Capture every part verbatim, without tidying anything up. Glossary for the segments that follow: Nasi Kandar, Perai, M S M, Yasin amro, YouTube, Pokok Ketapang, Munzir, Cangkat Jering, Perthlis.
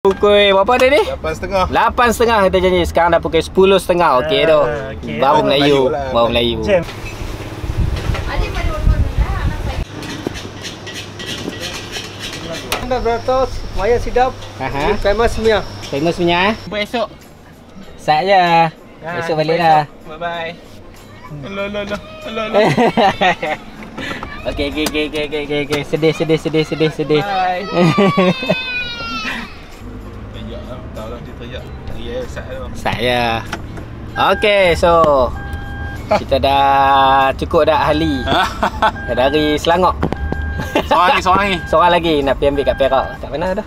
Pukul berapa tadi? lapan setengah. lapan setengah kita janji. Sekarang dah pukul sepuluh setengah. Okey tu. Baru Melayu, baru Melayu. Anda beratus, maya sedap. Aha. Famous punya. Famous punya eh. Jumpa esok. Sat je. Esok baliklah. Bye bye. Hello hello hello. Okey okey okey okey okey okey. Sedih sedih sedih sedih sedih. Saya. Okey, so kita dah cukup dah ahli dari Selangor. Seorang lagi, seorang lagi. Seorang lagi nak pergi ambil kat Perak. Kat mana dah?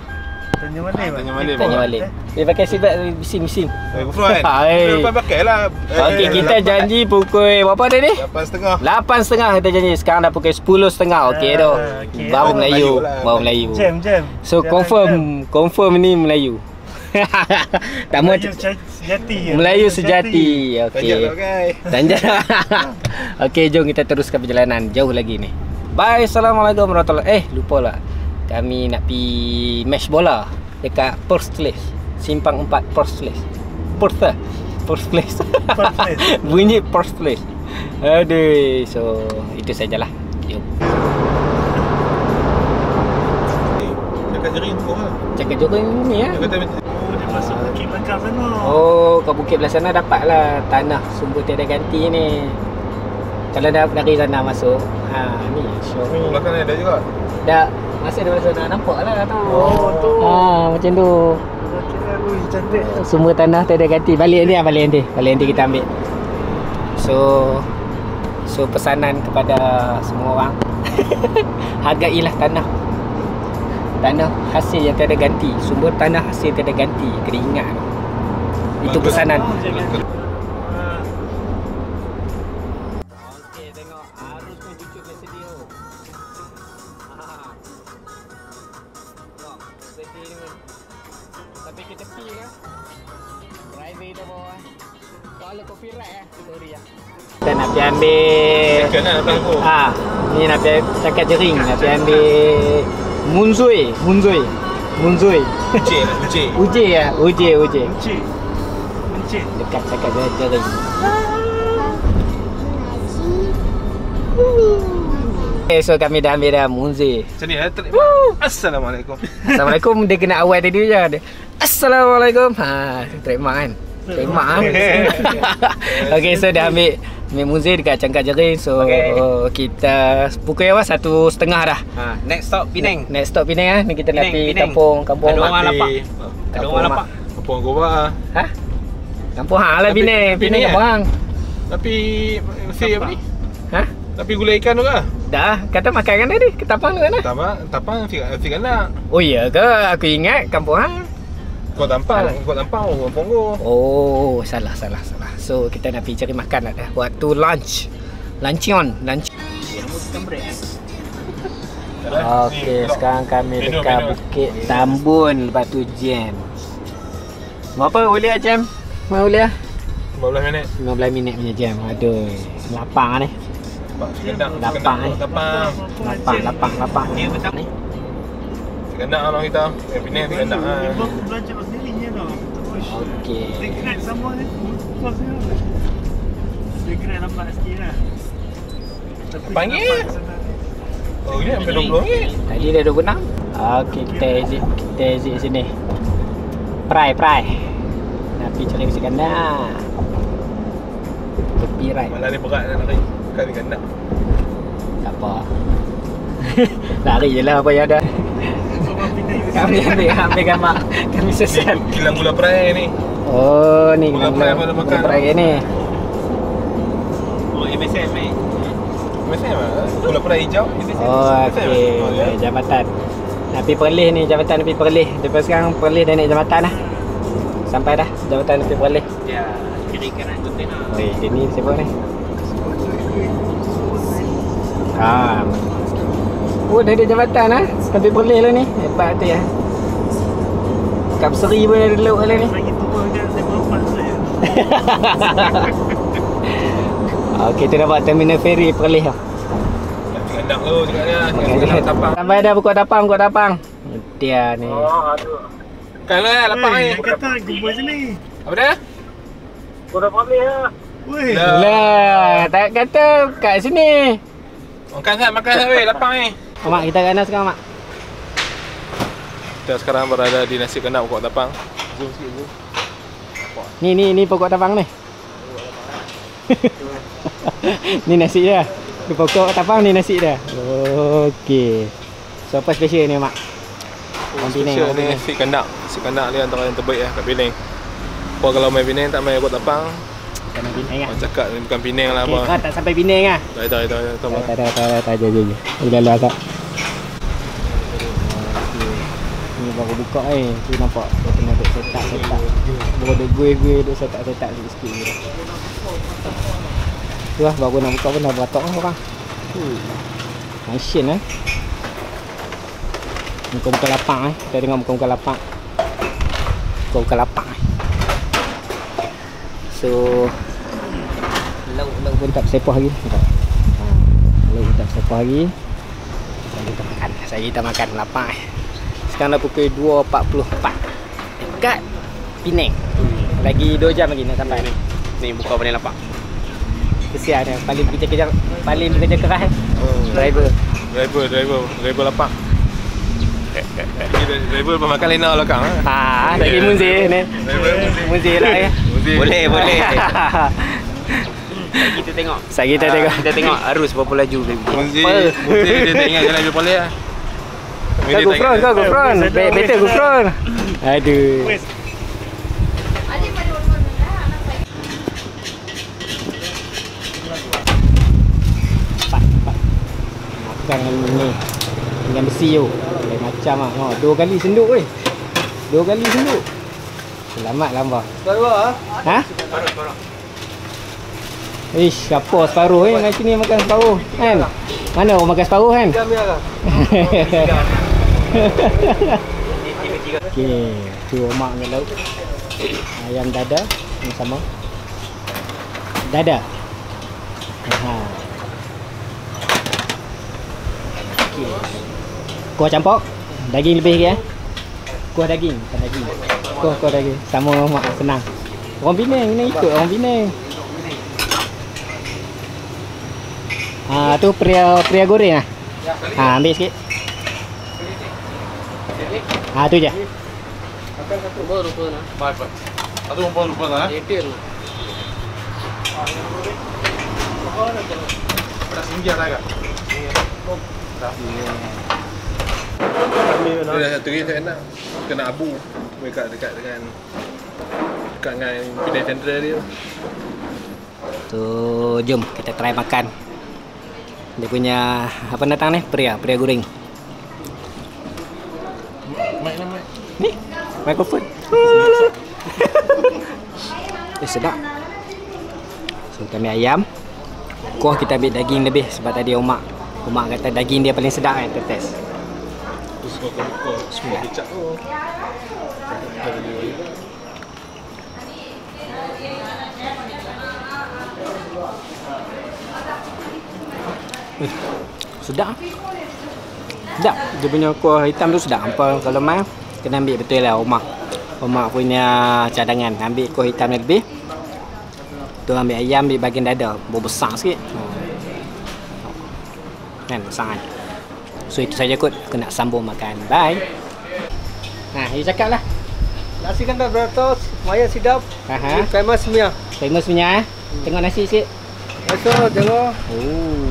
Tanjung Balai. Tanjung Balai. Tanjung Balai. Dia pakai seatbelt mesin-mesin. Eh, bukan. Dia bukan pakailah. Okey, kita janji pukul berapa tadi? lapan setengah. lapan setengah kita janji. Sekarang dah pukul sepuluh setengah. Okey tu. Baru Melayu, baru Melayu. Jam, jam. So confirm, confirm ni Melayu. Tamu Melayu sejati. Melayu sejati. Okey. Tanjak. Okey, jom kita teruskan perjalanan. Jauh lagi ni. Bye. Assalamualaikum warahmatullahi. Eh, lupalah. Kami nak pi match bola dekat Perth Place. Simpang empat Perth Place. Perth. Perth Place. Bunyi Perth Place. Aduh. So, itu sajalah. Jom. Cakap jering kau lah. Cakap jering ni ya. Masuk bukit belakang sana. Oh, kat bukit belah sana dapatlah tanah sumber tiada ganti ni. Kalau dah dari sana masuk, ha ni syok ni. Belakang ni ada juga. Dah, masih ada masa dah nampaklah tu. Oh, tu. Ha, macam tu. Kira ui cantik. Sumber tanah tiada ganti. Balik ni ah, balik nanti. Balik nanti kita ambil. So so pesanan kepada semua orang. Hargailah tanah. Tanah hasil yang tiada ganti. Sumber tanah hasil tiada ganti. Kena ingat. Itu pesanan. Okey, tengok arus ni cucuk kat sini tu. Tok, sedih ni. Tapi kita pi ke? Driver dah bawa. Kalau copyright eh, sorry ah. Kita nak pergi ambil. Second lah depan aku. Ah, ni nak pergi cakap jering, nak pergi ambil Munzui, Munzui, Munzui. Uje, Uje. Uje ya, Uje, Uje. Uje, Uje. Dekat dekat jaring. Okay, so kami dah ambil dah Munzui. Sini ya. Assalamualaikum. Assalamualaikum. Dia kena awal tadi je. Assalamualaikum. Ha, trademark kan. Trademark. Okay, so dah ambil. Ambil Munzir dekat Cangkat Jering. So okay. Oh, kita pukul awal satu setengah dah. Ha, next stop Penang. Next stop Penang ah. Ni kita nak pergi kampung kampung orang lapak. Ada orang lapak. Kampung Goba. Ha? Kampung halah Penang. Penang apa hang? Tapi mesti apa ni? Ha? Tapi gulai ikan juga. Dah, kata makan kan tadi. Ketapang juga lah. Ketapang, ketapang fikir nak. Oh iya ke? Aku ingat kampung hang. Kau tampang, kau tampang orang Pongo. Oh, salah salah salah. So kita nak pergi cari makan dah. Waktu lunch. Luncheon, lunch. Okey, sekarang kami dekat Bukit Tambun, lepas tu jam. Berapa boleh ah jam? Mau boleh ah? lima belas minit. lima belas minit punya jam. Aduh, lapang ni. Lapang ni. Lapang, lapang, lapang. Dia betul ni. Sekendak lah kita. Eh, Penang sekendak lah. Ibu aku belajar sendiri je tau. Okey. Dia kena sama ni. Dia kena lambat sikit lah. Panggil. Oh, ni sampai dua puluh ringgit. Tadi dah dua puluh enam. Okey, kita exit. Kita exit sini. Perai, perai. Nak pergi cari sekendak. Tepi right. Malah ni berat nak lari. Bukan sekendak. Tak apa. Lari je lah apa yang ada. Kami ambil, ambil gambar. Kami sesian. Kilang gula perai ni. Oh, ni gula perai apa makan? Perai ni. Oh, M S M ni. M S M ah. Gula perai hijau. Oh, okey. Jambatan. Nak pergi Perlis ni, jambatan nak pergi Perlis. Lepas sekarang Perlis dah naik jambatan lah. Sampai dah jambatan nak pergi Perlis. Ya, kiri kanan ikutin lah. Wei, dia ni siapa ni? Ah. Oh, dah ada jambatan lah. Sampai Perlis lah ni. Hebat tu ya. Kap Seri pun ada laut lah ni. Okey, tu nampak terminal ferry Perlis lah. Kendak tu juga dia. Sampai dah Pokok Ketapang, Pokok Ketapang. Dia ni. Oh, aduh. Kalau lah, lapang ni. Yang kata gubuk sini. Apa dah? Korang boleh lah. Weh. Lah, tak kata kat sini. Makan sat, makan sat weh, lapang ni. Mak, kita kat mana sekarang, Mak? Kita sekarang berada di nasi kena Pokok Ketapang. Zoom sikit dulu. Ni ni ni Pokok Ketapang ni. Ni nasi dia. Ni Pokok Ketapang, ni nasi dia. Okey. So apa special ni, Mak? Oh, special ni nasi kena. Nasi kena ni antara yang terbaik lah kat Penang. Kau kalau main Penang tak main Pokok Ketapang. Bukan Penang ah. Orang cakap ni bukan Penang lah apa. Kau tak sampai Penang ah. Tak tak tak tak. Tak tak tak tak je je. Lalu tak. Ni baru buka eh. Tu nampak dia tengah duk setak-setak. Baru duk gue-gue duk setak-setak sikit-sikit je. Tu lah baru nak buka pun dah beratak lah orang. Action eh. Buka-buka lapak eh. Kita tengok buka-buka lapak. Buka-buka lapak eh. So lauk-lauk pun tak bersepah lagi. Lauk pun tak bersepah lagi. Saya kita makan. Saya kita makan lapak eh. Sekarang dah pukul dua empat puluh empat dekat Penang. Lagi dua jam lagi nak sampai ni. Ni buka Penang lapak. Kesian dia paling kerja kerja paling kerja keras. Oh, driver. Driver, driver, driver lapak. Driver makan lena belakang ah. Ha, tak kira Munzir ni. Munzir lah ya. Boleh, boleh. Saya kita tengok. Saya kita tengok. Kita tengok arus berapa laju baby. Munzir, Munzir dia tak ingat jalan dia boleh ah. Kau gufron, kau gufron. Better gufron. Aduh. Pak, pak. Makan ni. Dengan besi tu. Lain macam ah. Ha, dua kali senduk weh. Dua kali senduk. Selamat lambah. Separuh ah. Ha? Separuh, separuh. Ish, siapa separuh eh nak sini makan separuh kan? Mana orang makan separuh kan? Diam biarlah. Okey, tu omak dengan lauk. Ayam dada sama. Dada. Ha. Okey. Kuah campur. Daging lebih lagi eh. Kuah daging, bukan daging. Kuah kuah daging sama omak senang. Orang Penang, Penang ikut orang Penang. Ah tu pria pria goreng ah. Ha, ambil sikit. Ah tu je. Akan satu baru pun ah. Bye bye. Satu baru pun ah. Detail. Dah singgah dah agak. Dah singgah. Dia satu lagi tak enak. Kena abu dekat dekat dengan dekat dengan Penang Central dia. Tu jom kita try makan. Dia punya apa datang ni? Pria, pria goreng. Mic lah, mic. Ni, microphone. Eh, sedap. So, kita ambil ayam. Kuah kita ambil daging lebih sebab tadi Omak. Omak kata daging dia paling sedap kan, kita test. Semua kecap tu. Eh, sedap. Sedap. Dia punya kuah hitam tu sedap. Hampa kalau mai kena ambil betul lah Omak. Omak punya cadangan. Ambil kuah hitam lebih. Tu ambil ayam di bahagian dada. Berbesar sikit. Kan, besar kan. So itu saja kot. Aku nak sambung makan. Bye. Nah, you cakap lah. Nasi kandar beratus, maya sedap. Aha. Famous punya. Famous punya eh. Tengok nasi sikit. Esok tengok. Oh.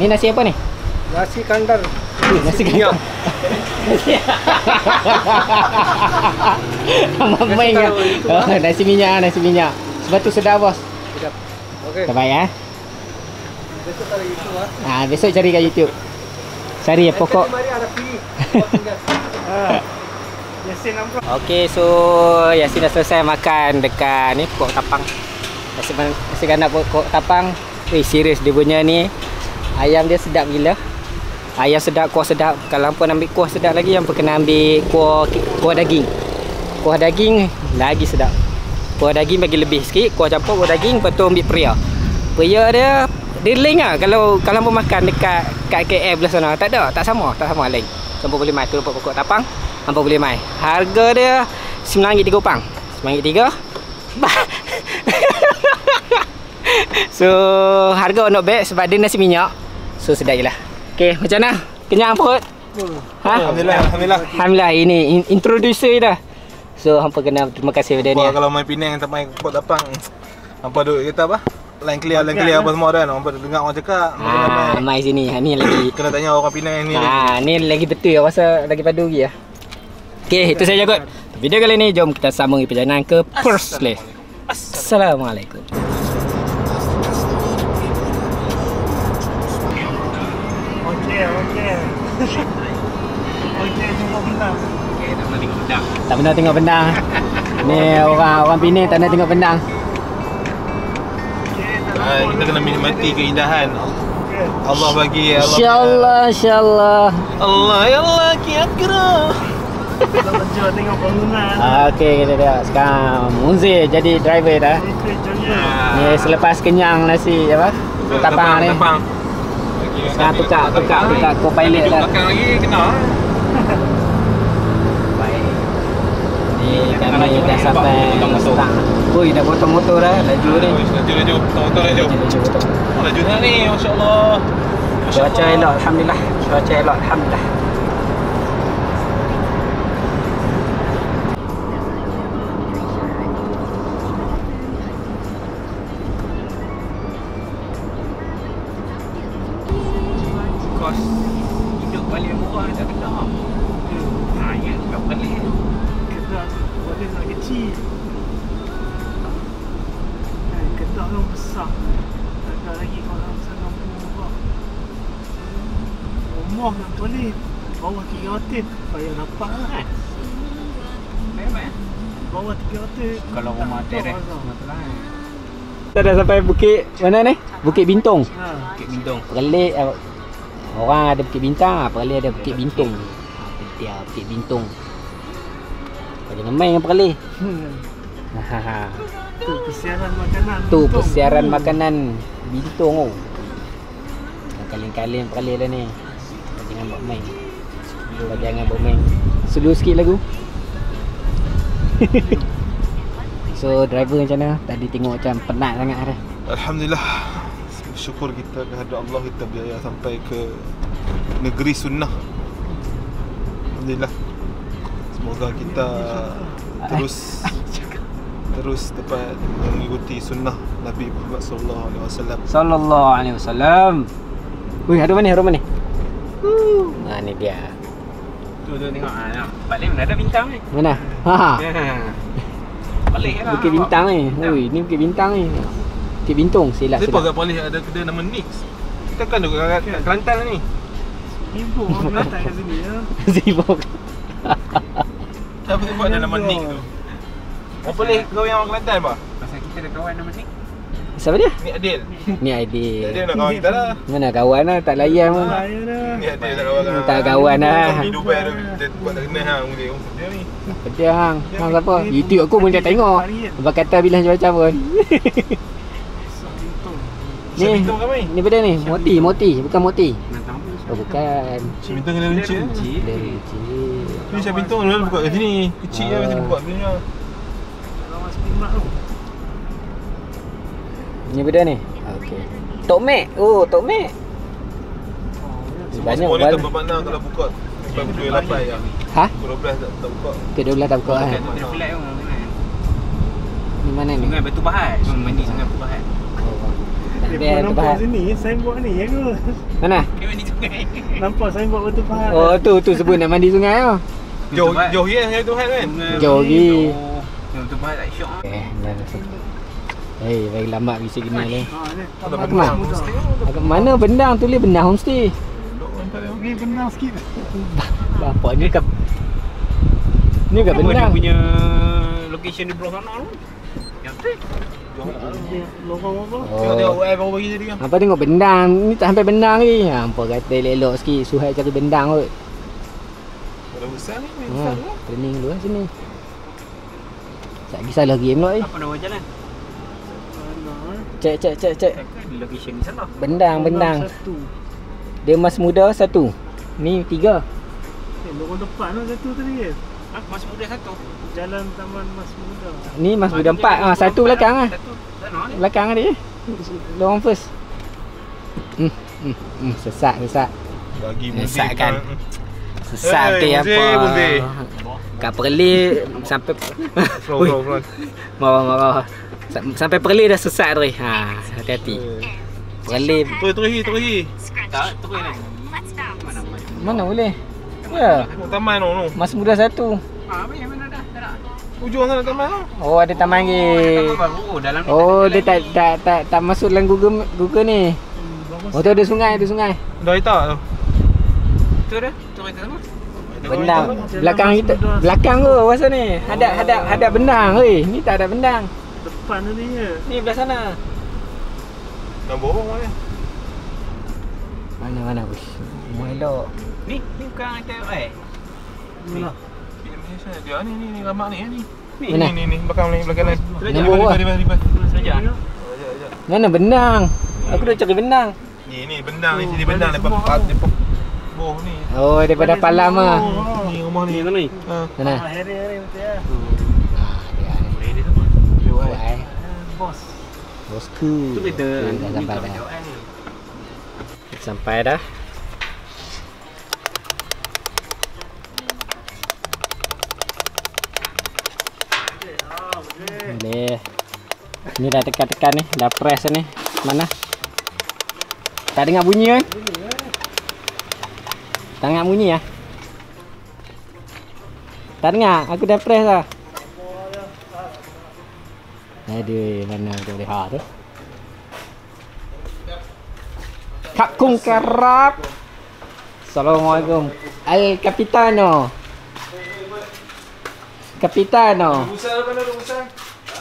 Ni nasi apa ni? Nasi kandar. Eh, nasi kandar. Main kan? Oh, nasi minyak, nasi minyak. Sebab tu sedap bos. Sedap. Okey. Terbaik ah. Besok cari YouTube ah. Ha? Ah, besok cari kat YouTube. Cari ya pokok. Yasin amro. Okey, so Yasin dah selesai makan dekat ni Pokok Ketapang. Nasi nasi kandar Pokok Ketapang. Eh, serius dia punya ni. Ayam dia sedap gila. Ayam sedap, kuah sedap. Kalau pun ambil kuah sedap lagi, yang kena ambil kuah kuah daging. Kuah daging lagi sedap. Kuah daging bagi lebih sikit, kuah campur kuah daging, lepas tu ambil peria. Peria dia dia lain ah kalau kalau mau makan dekat kat K L belah sana. Tak ada, tak sama, tak sama lain. Hangpa boleh mai tu Pokok Ketapang, hangpa boleh mai. Harga dia sembilan ringgit tiga upang. sembilan ringgit tiga. Bah. So harga not bad sebab dia nasi minyak. So sedap je lah. Okay, macam mana? Kenyang perut? Ha? Alhamdulillah, alhamdulillah. Alhamdulillah, ini introducer dah. So hampa kena terima kasih pada ni. Kalau main Penang tak main Pokok Ketapang. Hampa duk kita apa? Lain clear, lain clear apa semua kan. Orang dengar orang cakap ah, mai sini, ha, ni lagi kena tanya orang Penang ni. Ah, ni lagi betul lah, rasa lagi padu lagi lah. Okay, itu saja kot video kali ni. Jom kita sambung perjalanan ke Perslis. Assalamualaikum. Okey, okey. Okey, tengok bendang. Okey, tak pernah tengok bendang. Tak pernah tengok bendang. Ni orang orang Penang tak pernah tengok bendang. Uh, kita kena menikmati keindahan Allah bagi. Allah insyaAllah, insyaAllah Allah ya Allah, kira-kira kita berjual tengok bangunan. Okey, kita tengok sekarang Munzir jadi driver dah. Ni selepas kenyang nasi apa? Ketapang ni sekarang tukar, tukar, tukar co-pilot dah. Belakang lagi kena. Baik. Ni kami dah sampai Setang. Oi, dah potong motor dah, laju ni. Laju, laju, potong motor laju. Laju dah ni, masya-Allah. Cuaca elok, alhamdulillah. Cuaca elok, alhamdulillah. Kos hidup balik murah dah kena. Ha, ya, tak balik. Kita boleh nak kecil. Orang besar tak ada lagi kalau sangat murah. Rumah yang boleh bawah tiga ratus bayar dapat kan? Memang bawah tiga ratus kalau rumah teres semua tu kan. Kita dah sampai bukit mana ni? Bukit Bintong. Ha. Bukit Bintong. Perlis orang ada Bukit Bintang, Perlis ada Bukit Bintong. Dia Bukit Bintong. Kau jangan main dengan Perlis. Ha. Tu persiaran makanan. Tu persiaran Bintong. Makanan Bintong oh. Kaleng-kaleng peralih dah ni. Jangan buat main. Kalau jangan buat main. Slow sikit lagu. So driver macam mana? Tadi tengok macam penat sangat dah. Alhamdulillah. Syukur kita kehadrat Allah kita berjaya sampai ke negeri sunnah. Alhamdulillah. Semoga kita terus terus dapat mengikuti sunnah Nabi Muhammad sallallahu alaihi wasallam. Sallallahu alaihi wasallam. Wei, ada mana? Ada mana? Hmm. Nah, ni dia. Tu tu tengok ah. Balik mana ada bintang ni? Mana? Ha. Baliklah. Bukit Bintang ni. Wei, ni Bukit Bintang ni. Bukit Bintong silap. Siapa kat Polis ada kedai nama Nix. Kita kan duduk kat Kelantan ni. Ibu orang datang kat sini ya. Ibu. Siapa buat nama Nix tu? Orang boleh kau yang orang Kelantan apa? Pasal kita ada kawan nama ni. Siapa dia? Ni Adil. Ni Adil. Adil nak kawan kita lah. Mana kawan lah, tak layan pun. Tak layan lah. Ni Adil tak kawan lah. Tak kawan lah. Di Dubai tu, kita buat tak kenal hang boleh. Dia ni. Dia hang. Hang siapa? YouTube aku pun dia tengok. Abang kata bila macam-macam pun. Ni, ni benda ni. Moti, Moti. Bukan Moti. Oh bukan. Cik Bintang kena runcit. Kena runcit. Ni Cik Bintang dulu buka kat sini. Kecil lah biasa buka benda ni. Ni benda ni. Okey. Tok Mek. Oh, Tok Mek. Banyak orang bermakna kalau buka sampai pukul lapan ya. Ha? pukul dua belas tak tak buka. Pukul dua belas tak buka ah. Ni mana ni? Sungai Batu Pahat. Mandi Sungai Batu Pahat. Dia nampak sini, saya buat ni ya ke? Mana? Ke mandi sungai. Nampak saya buat Batu Pahat. Oh, tu tu sebut nak mandi sungai ah. Jauh jauh ya Tuhan kan. Jauh ni. Untuk baik tak syok eh, hey, baik lambat bisa gini ni. Aku mana? Aku mana bendang tu le bendang homestay. Okey bendang sikit. Bapak ni kat ni kat bendang punya location di blok sana tu. Yang tu. Lorong apa? Tengok dia O F baru bagi tadi. Apa tengok bendang ni tak sampai bendang lagi. Ha hangpa kata elok sikit suhai cari bendang kot. Kalau besar ni besar lah. Training dulu sini. Tak kisahlah game lah eh. Apa nama jalan? Cek, cek, cek, cek. Location salah. Bendang, bendang. Dia Mas Muda satu. Ni tiga. Eh, lorong depan tu satu tadi kan? Hah? Mas Muda satu. Jalan Taman Mas Muda. Ni Mas Muda empat. Ah, satu belakang ah. Satu belakang dia. Dorang first. Hmm. Hmm. Hmm. Sesat, sesat. Bagi muzik kan. Sesat dia apa. Kat Perlis sampai marah-marah. Sampai Perlis dah sesat tu. Ha, hati-hati. Perlis. Terus terus terus. Tak terus ni. Mana boleh? Ya. Taman tu tu. Mas Muda satu. Ah, mana mana dah. Tak nak. Hujung sana taman tu. Oh, ada taman lagi. Oh, dalam ni. Oh, dia tak tak tak tak masuk dalam Google Google ni. Oh, tu ada sungai, ada sungai. Dah kita tu. Tu dia. Tu kita sama. Benang. Belakang kita. Belakang tu masa ni. Hadap hadap hadap benang oi. Ni tak ada benang. Depan tu dia. Ni belah sana. Dah borong ah. Mana mana bos. Melok. Ni, ni bukan kereta eh. Ni. Bila Malaysia dia ni ni ni ramak ni ni. Ni ni ni belakang ni belakang lain. Ribas-ribas saja. Mana benang? Aku dah cari benang. Ni ni benang ni sini benang dekat pas dekat boh ni. Oh, daripada Palam ah. Ni rumah ni ni. Ha. Sana. Hari-hari betul ah. Ah, dia ni. Boleh dia sama. Boleh. Bos. Bosku. Tu kereta. Sampai dah. Boleh. Ni dah tekan-tekan ni, dah press ni. Mana? Tak dengar bunyi kan? Tak dengar bunyi ah. Tak dengar, aku dah press dah. Aduh, mana aku boleh ha tu. Kapkung kerap. Assalamualaikum. Al Capitano. Capitano. Rubusan mana rubusan?